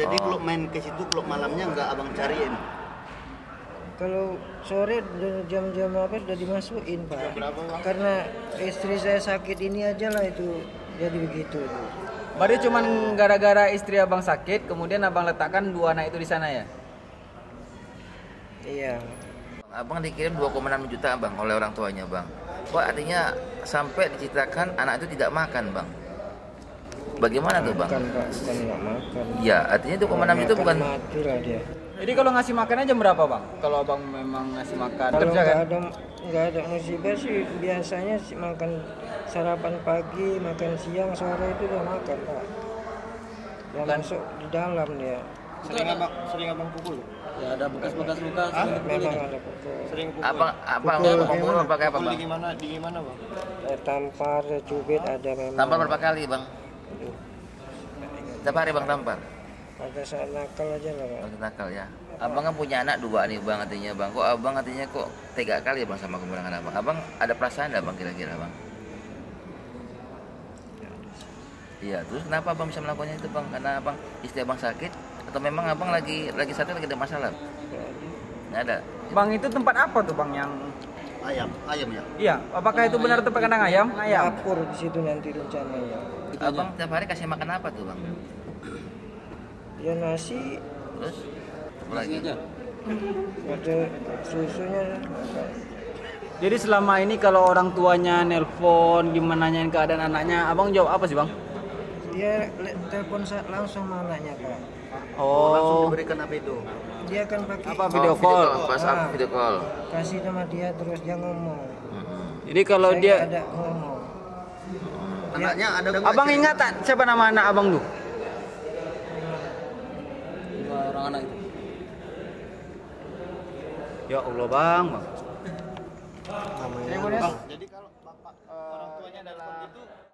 Jadi kalau main ke situ klub malamnya nggak abang cariin? Kalau sore jam-jam apa sudah dimasukin pak. Karena istri saya sakit ini aja lah itu jadi begitu. Berarti cuman gara-gara istri abang sakit kemudian abang letakkan dua anak itu di sana ya? Iya. Abang dikirim 2,6 juta bang oleh orang tuanya bang. Wah artinya sampai diceritakan anak itu tidak makan bang. Bagaimana tuh bang? Bukan nggak makan. Iya artinya 2,6 juta bukan. Mati lah dia. Jadi kalau ngasih makannya jam berapa bang? Kalau abang memang ngasih makan. Kalau nggak ada musibah sih biasanya sih makan sarapan pagi, makan siang, sore itu udah makan pak. Udah masuk di dalam dia. Sering abang pukul? Ya ada bekas-bekas luka. Memang ada pukul. Sering pukul. Abang pukul pakai apa bang? Di gimana bang? Tampar, cubit ada memang. Tampar berapa kali bang? Tiap hari bang tampar. Pada saat nakal aja lah bang. Pada nakal ya. Abang kan punya anak dua nih bang artinya bang. Kok abang artinya kok tega kali ya bang sama kemulangan abang. Abang ada perasaan nggak bang kira-kira bang? Iya, terus kenapa abang bisa melakukannya itu bang? Karena abang istri abang sakit atau memang abang lagi sakit lagi ada masalah? Nggak ada. Bang itu tempat apa tuh bang yang? Ayam ya. Iya, apakah itu benar tempat kandang ayam? Ayam. Dapur di situ nanti rencananya. Abang tiap hari kasih makan apa tuh bang? Ya nasi. Terus? Lagi aja. Ada susunya. Jadi selama ini kalau orang tuanya nelpon gimana nanyain keadaan anaknya, abang jawab apa sih bang? Dia telepon langsung sama anaknya pak. Oh. Langsung diberikan apa itu? Dia akan pakai apa video call. Kasih nama dia terus dia ngomong. Jadi kalau dia ada ngomong. Anaknya ada. Abang ingat tak siapa nama anak abang tuh? Orang anak itu. Ya Allah bang. Namanya. Bang, jadi kalau bapak orang tuanya adalah